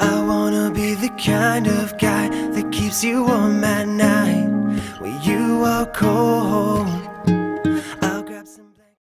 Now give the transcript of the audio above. I wanna be the kind of guy that keeps you warm at night when you are cold.